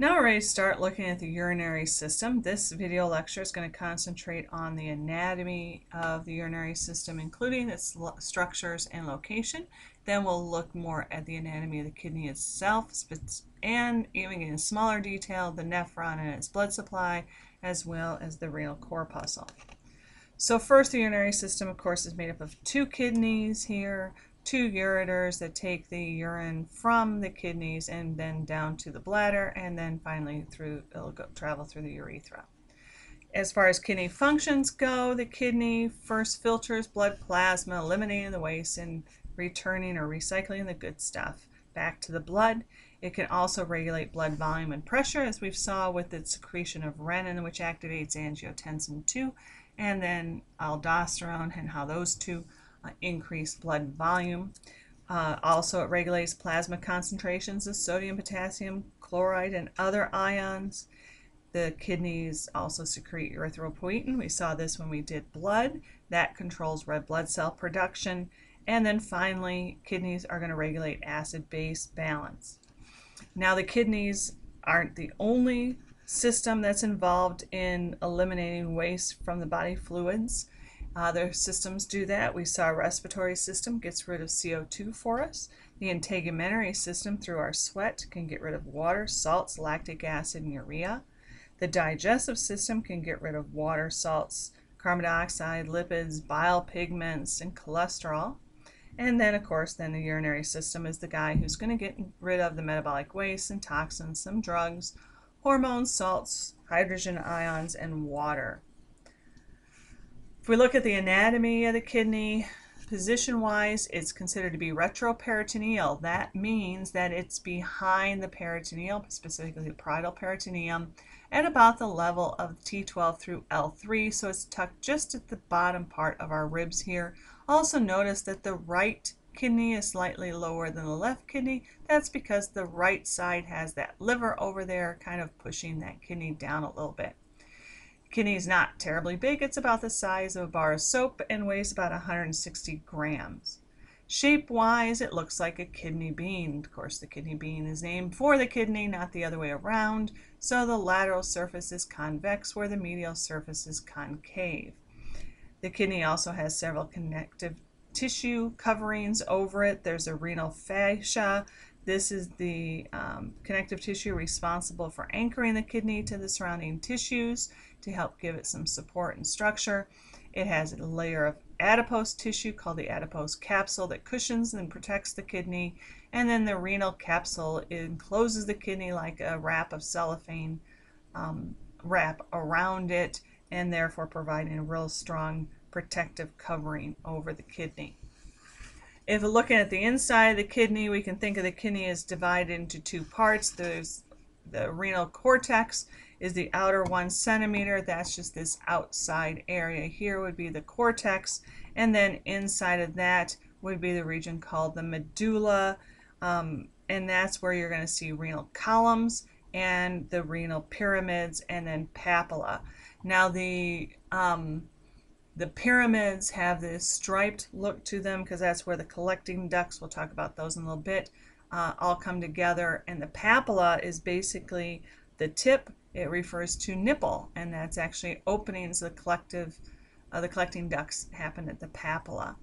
Now we're ready to start looking at the urinary system. This video lecture is going to concentrate on the anatomy of the urinary system, including its structures and location. Then we'll look more at the anatomy of the kidney itself, and even in smaller detail, the nephron and its blood supply, as well as the renal corpuscle. So first, the urinary system, of course, is made up of two kidneys here, two ureters that take the urine from the kidneys and then down to the bladder, and then finally it'll travel through the urethra. As far as kidney functions go, the kidney first filters blood plasma, eliminating the waste and returning or recycling the good stuff back to the blood. It can also regulate blood volume and pressure, as we saw with its secretion of renin, which activates angiotensin II, and then aldosterone, and how those two increased blood volume. Also, it regulates plasma concentrations of sodium, potassium, chloride, and other ions. The kidneys also secrete erythropoietin. We saw this when we did blood. That controls red blood cell production. And then finally, kidneys are going to regulate acid-base balance. Now, the kidneys aren't the only system that's involved in eliminating waste from the body fluids. Other systems do that. We saw our respiratory system gets rid of CO2 for us. The integumentary system through our sweat can get rid of water, salts, lactic acid, and urea. The digestive system can get rid of water, salts, carbon dioxide, lipids, bile pigments, and cholesterol. And then, of course, the urinary system is the guy who's going to get rid of the metabolic waste and toxins, some drugs, hormones, salts, hydrogen ions, and water. If we look at the anatomy of the kidney, position-wise, it's considered to be retroperitoneal. That means that it's behind the peritoneum, specifically the parietal peritoneum, at about the level of T12 through L3, so it's tucked just at the bottom part of our ribs here. Also notice that the right kidney is slightly lower than the left kidney. That's because the right side has that liver over there kind of pushing that kidney down a little bit. Kidney is not terribly big. It's about the size of a bar of soap and weighs about 160 grams. Shape-wise, it looks like a kidney bean. Of course, the kidney bean is named for the kidney, not the other way around. So the lateral surface is convex, where the medial surface is concave. The kidney also has several connective tissue coverings over it. There's a renal fascia. This is the connective tissue responsible for anchoring the kidney to the surrounding tissues to help give it some support and structure. It has a layer of adipose tissue called the adipose capsule that cushions and protects the kidney. And then the renal capsule encloses the kidney like a wrap of cellophane wrap around it, and therefore providing a real strong protective covering over the kidney. If we're looking at the inside of the kidney, we can think of the kidney as divided into two parts. There's the renal cortex is the outer 1 centimeter. That's just this outside area. Here would be the cortex, and then inside of that would be the region called the medulla, and that's where you're going to see renal columns and the renal pyramids, and then papilla. Now the pyramids have this striped look to them because that's where the collecting ducts, we'll talk about those in a little bit, all come together. And the papilla is basically the tip. It refers to nipple, and that's actually openings of the collecting ducts happen at the papilla.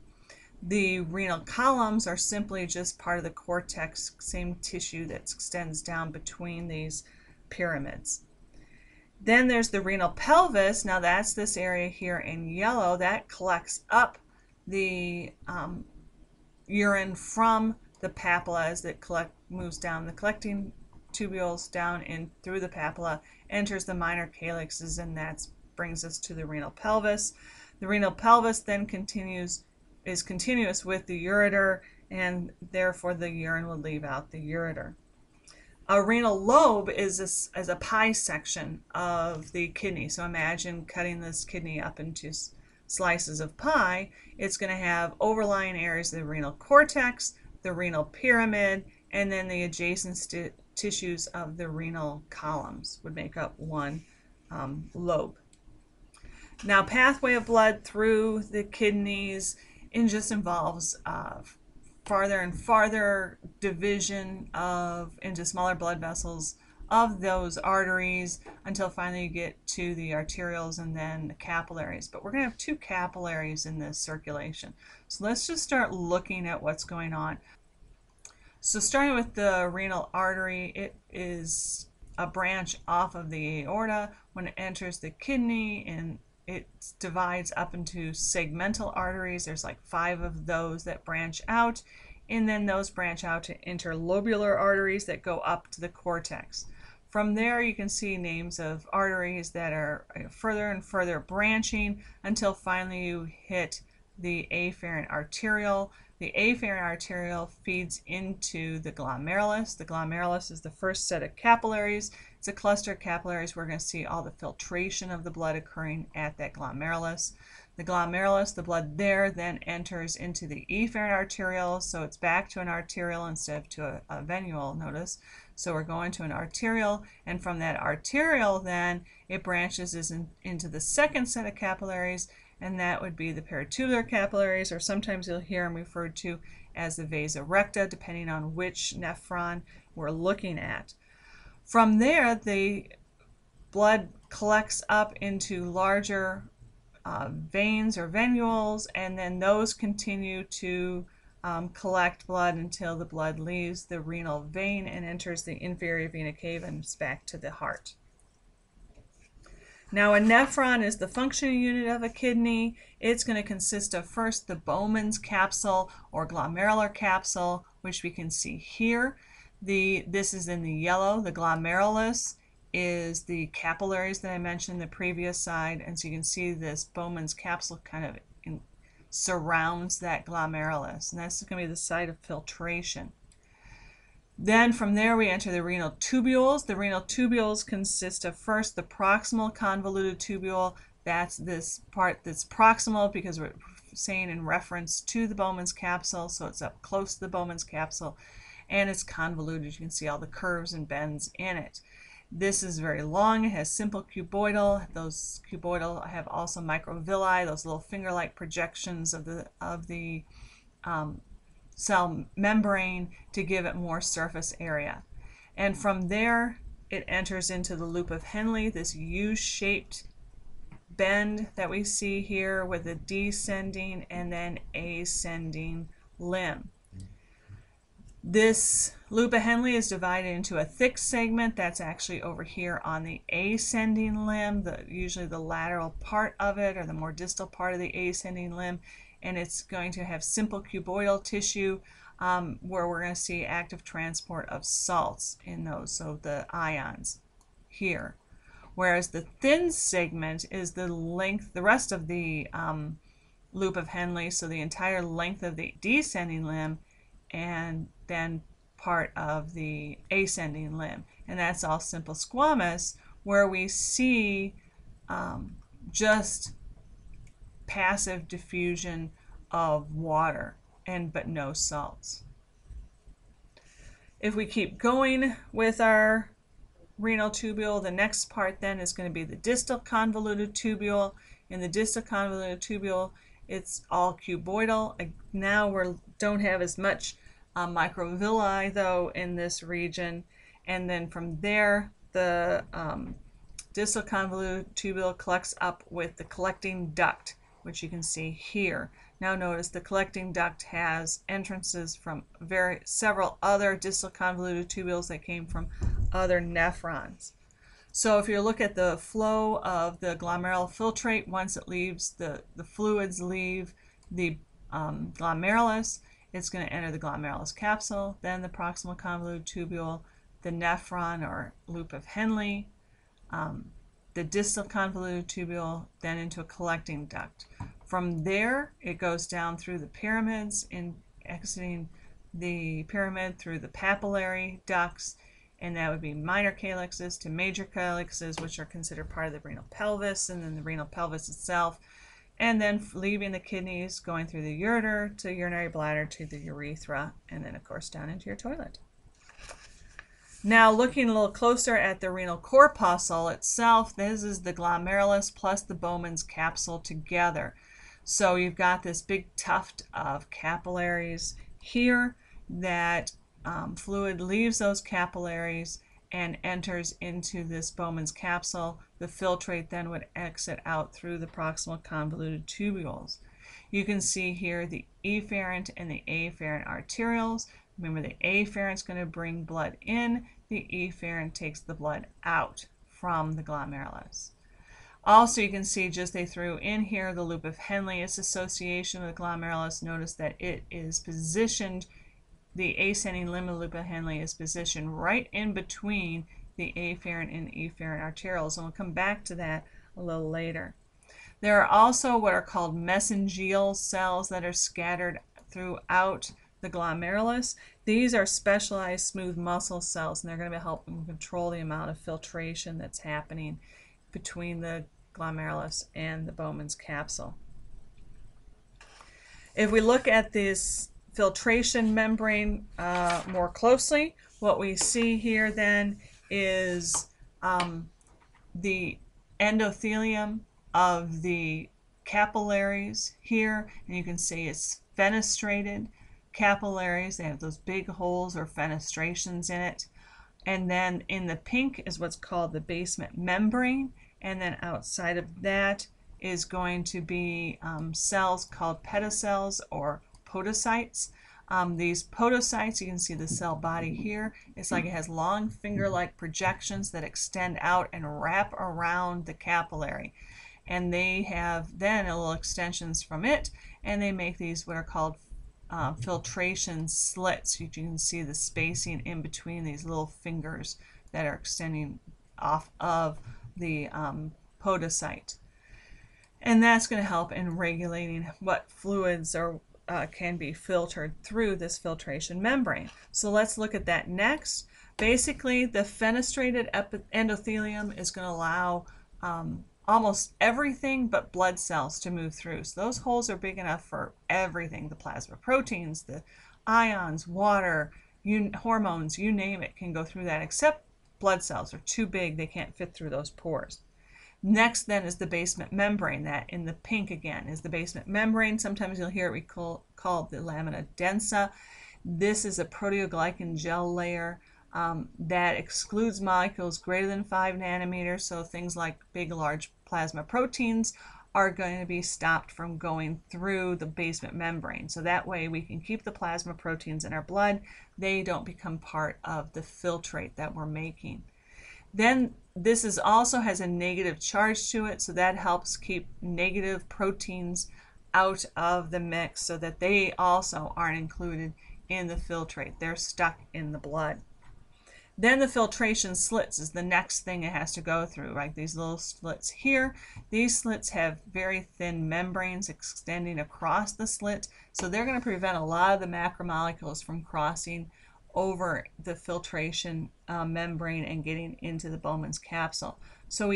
The renal columns are simply just part of the cortex, same tissue that extends down between these pyramids. Then there's the renal pelvis. Now that's this area here in yellow. That collects up the urine from the papilla as it moves down the collecting tubules down in through the papilla, enters the minor calyxes, and that brings us to the renal pelvis. The renal pelvis then is continuous with the ureter, and therefore the urine will leave out the ureter. A renal lobe is a pie section of the kidney. So imagine cutting this kidney up into slices of pie. It's going to have overlying areas of the renal cortex, the renal pyramid, and then the adjacent tissues of the renal columns would make up one lobe. Now, pathway of blood through the kidneys just involves farther and farther division of into smaller blood vessels of those arteries until finally you get to the arterioles and then the capillaries. But we're going to have two capillaries in this circulation. So let's just start looking at what's going on. So starting with the renal artery, it is a branch off of the aorta. When it enters the kidney, and it divides up into segmental arteries. There's like 5 of those that branch out, and then those branch out to interlobular arteries that go up to the cortex. From there you can see names of arteries that are further and further branching until finally you hit the afferent arteriole. The afferent arteriole feeds into the glomerulus. The glomerulus is the first set of capillaries. It's a cluster of capillaries. We're going to see all the filtration of the blood occurring at that glomerulus. The glomerulus, the blood there, then enters into the efferent arteriole, so it's back to an arteriole instead of to a venule, notice. So we're going to an arteriole, and from that arteriole then, it branches into the second set of capillaries, and that would be the peritubular capillaries, or sometimes you'll hear them referred to as the vasa recta, depending on which nephron we're looking at. From there, the blood collects up into larger veins or venules, and then those continue to collect blood until the blood leaves the renal vein and enters the inferior vena cava and back to the heart. Now a nephron is the functioning unit of a kidney. It's going to consist of first the Bowman's capsule or glomerular capsule, which we can see here. This is in the yellow. The glomerulus is the capillaries that I mentioned the previous slide, and so you can see this Bowman's capsule kind of surrounds that glomerulus, and that's going to be the site of filtration. Then from there we enter the renal tubules. The renal tubules consist of first the proximal convoluted tubule. That's this part that's proximal because we're saying in reference to the Bowman's capsule, so it's up close to the Bowman's capsule, and it's convoluted. You can see all the curves and bends in it. This is very long. It has simple cuboidal. Those cuboidal have also microvilli, those little finger-like projections of the cell membrane to give it more surface area. And from there, it enters into the loop of Henle, this U-shaped bend that we see here with a descending and then ascending limb. This loop of Henle is divided into a thick segment that's actually over here on the ascending limb, usually the lateral part of it or the more distal part of the ascending limb, and it's going to have simple cuboidal tissue where we're going to see active transport of salts in those, so the ions here. Whereas the thin segment is the length, the rest of the loop of Henle, so the entire length of the descending limb and then part of the ascending limb, and that's all simple squamous, where we see just passive diffusion of water but no salts. If we keep going with our renal tubule, the next part then is going to be the distal convoluted tubule. In the distal convoluted tubule, it's all cuboidal. Now we don't have as much microvilli though in this region, and then from there the distal convoluted tubule collects up with the collecting duct, which you can see here. Now notice the collecting duct has entrances from several other distal convoluted tubules that came from other nephrons. So if you look at the flow of the glomerular filtrate, once it leaves, the fluids leave the glomerulus, it's going to enter the glomerulus capsule, then the proximal convoluted tubule, the nephron or loop of Henle, the distal convoluted tubule, then into a collecting duct. From there, it goes down through the pyramids, exiting the pyramid through the papillary ducts, and that would be minor calyxes to major calyxes, which are considered part of the renal pelvis, and then the renal pelvis itself, and then leaving the kidneys, going through the ureter to urinary bladder to the urethra, and then of course down into your toilet. Now looking a little closer at the renal corpuscle itself, this is the glomerulus plus the Bowman's capsule together. So you've got this big tuft of capillaries here that fluid leaves those capillaries and enters into this Bowman's capsule. The filtrate then would exit out through the proximal convoluted tubules. You can see here the efferent and the afferent arterioles. Remember, the afferent is going to bring blood in, the efferent takes the blood out from the glomerulus. Also, you can see just they threw in here the loop of Henle, its association with the glomerulus. Notice that it is positioned, the ascending limb of the loop of Henle is positioned right in between the afferent and efferent arterioles, and we'll come back to that a little later. There are also what are called mesangial cells that are scattered throughout the glomerulus. These are specialized smooth muscle cells, and they're going to help them control the amount of filtration that's happening between the glomerulus and the Bowman's capsule. If we look at this filtration membrane more closely, what we see here then is the endothelium of the capillaries here, and you can see it's fenestrated capillaries. They have those big holes or fenestrations in it. And then in the pink is what's called the basement membrane, and then outside of that is going to be cells called pedicels or podocytes. These podocytes, you can see the cell body here, it's like it has long finger-like projections that extend out and wrap around the capillary. And they have then little extensions from it, and they make these what are called filtration slits. You can see the spacing in between these little fingers that are extending off of the podocyte. And that's going to help in regulating what fluids are can be filtered through this filtration membrane. So let's look at that next. Basically, the fenestrated endothelium is going to allow almost everything but blood cells to move through. So those holes are big enough for everything, the plasma proteins, the ions, water, hormones, you name it, can go through that, except blood cells are too big, they can't fit through those pores. Next then is the basement membrane. That in the pink again is the basement membrane. Sometimes you'll hear it called the lamina densa. This is a proteoglycan gel layer that excludes molecules greater than 5 nanometers, so things like big large plasma proteins are going to be stopped from going through the basement membrane. So that way we can keep the plasma proteins in our blood. They don't become part of the filtrate that we're making. Then this is also has a negative charge to it, so that helps keep negative proteins out of the mix so that they also aren't included in the filtrate. They're stuck in the blood. Then the filtration slits is the next thing it has to go through, right? These little slits here. These slits have very thin membranes extending across the slit, so they're going to prevent a lot of the macromolecules from crossing over the filtration membrane and getting into the Bowman's capsule. So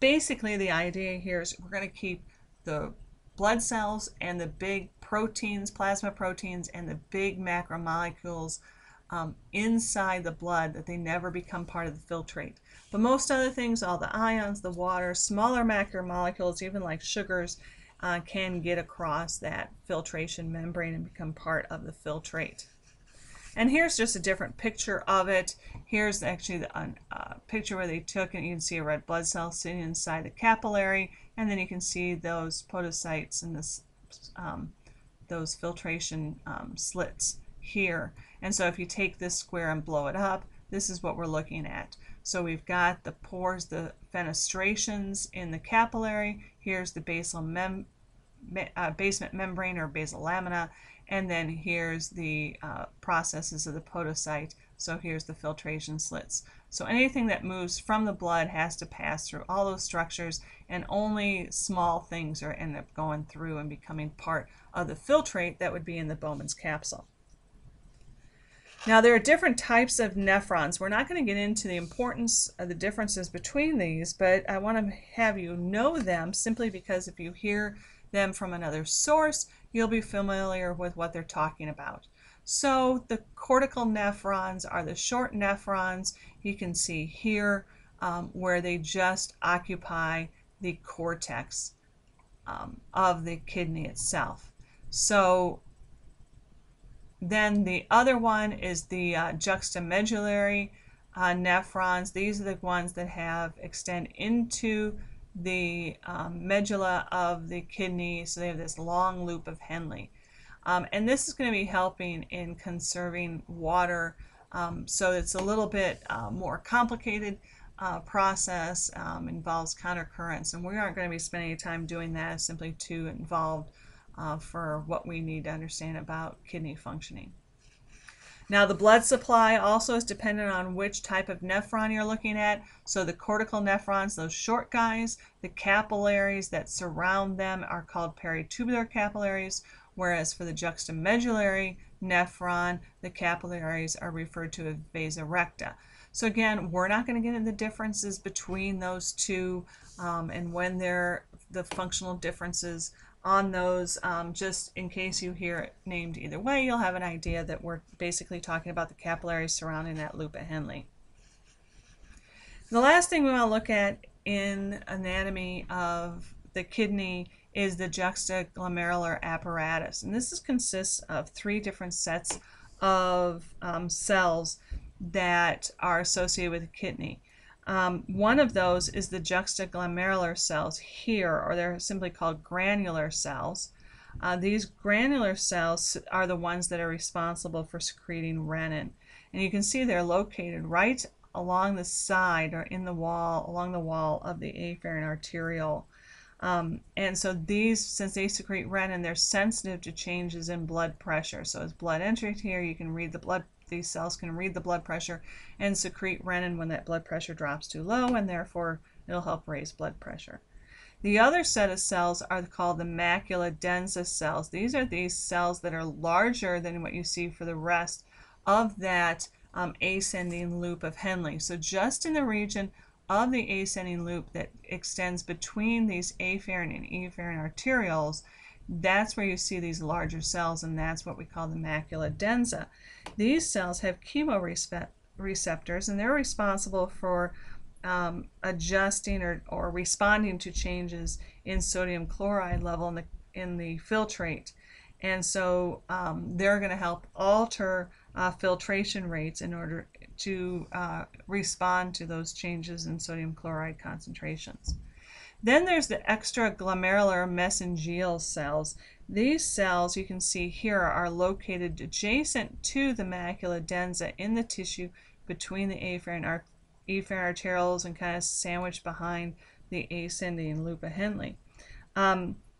basically the idea here is we're going to keep the blood cells and the big proteins, plasma proteins, and the big macromolecules inside the blood, that they never become part of the filtrate. But most other things, all the ions, the water, smaller macromolecules, even like sugars, can get across that filtration membrane and become part of the filtrate. And here's just a different picture of it. Here's actually the picture where they took, and you can see a red blood cell sitting inside the capillary, and then you can see those podocytes and this, those filtration slits here. And so if you take this square and blow it up, this is what we're looking at. So we've got the pores, the fenestrations in the capillary. Here's the basal basement membrane or basal lamina, and then here's the processes of the podocyte. So here's the filtration slits. So anything that moves from the blood has to pass through all those structures, and only small things are end up going through and becoming part of the filtrate that would be in the Bowman's capsule. Now, there are different types of nephrons. We're not going to get into the importance of the differences between these, but I want to have you know them simply because if you hear them from another source, you'll be familiar with what they're talking about. So the cortical nephrons are the short nephrons. You can see here where they just occupy the cortex of the kidney itself. So then the other one is the juxtamedullary nephrons. These are the ones that have extend into the medulla of the kidney, so they have this long loop of Henle. And this is going to be helping in conserving water, so it's a little bit more complicated process, involves countercurrents, and we aren't going to be spending any time doing that. It's simply too involved for what we need to understand about kidney functioning. Now, the blood supply also is dependent on which type of nephron you're looking at. So the cortical nephrons, those short guys, the capillaries that surround them are called peritubular capillaries, whereas for the juxtamedullary nephron, the capillaries are referred to as vasa recta. So again, we're not going to get into the differences between those two and when they're the functional differences on those, just in case you hear it named either way, you'll have an idea that we're basically talking about the capillaries surrounding that loop of Henle. The last thing we want to look at in anatomy of the kidney is the juxtaglomerular apparatus, and this consists of three different sets of cells that are associated with the kidney. One of those is the juxtaglomerular cells here, or they're simply called granular cells. These granular cells are the ones that are responsible for secreting renin. And you can see they're located right along the side, or in the wall, along the wall of the afferent arteriole. And so these, since they secrete renin, they're sensitive to changes in blood pressure. So as blood enters here, you can read the blood pressure. These cells can read the blood pressure and secrete renin when that blood pressure drops too low, and therefore it'll help raise blood pressure. The other set of cells are called the macula densa cells. These are these cells that are larger than what you see for the rest of that ascending loop of Henle. So just in the region of the ascending loop that extends between these afferent and efferent arterioles, that's where you see these larger cells, and that's what we call the macula densa. These cells have chemoreceptors, and they're responsible for adjusting or responding to changes in sodium chloride level in the filtrate. And so they're going to help alter filtration rates in order to respond to those changes in sodium chloride concentrations. Then there's the extraglomerular mesangial cells. These cells, you can see here, are located adjacent to the macula densa in the tissue between the afferent arterioles and kind of sandwiched behind the ascending loop of Henle.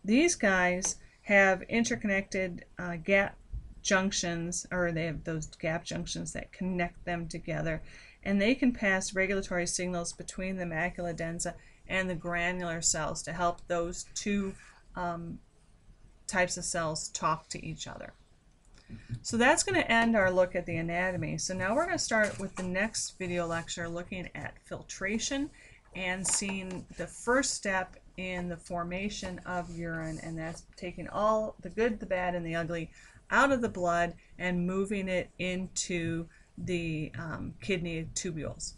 These guys have interconnected gap junctions, or they have those gap junctions that connect them together, and they can pass regulatory signals between the macula densa and the granular cells to help those two types of cells talk to each other. So that's going to end our look at the anatomy. So now we're going to start with the next video lecture looking at filtration and seeing the first step in the formation of urine, and that's taking all the good, the bad, and the ugly out of the blood and moving it into the kidney tubules.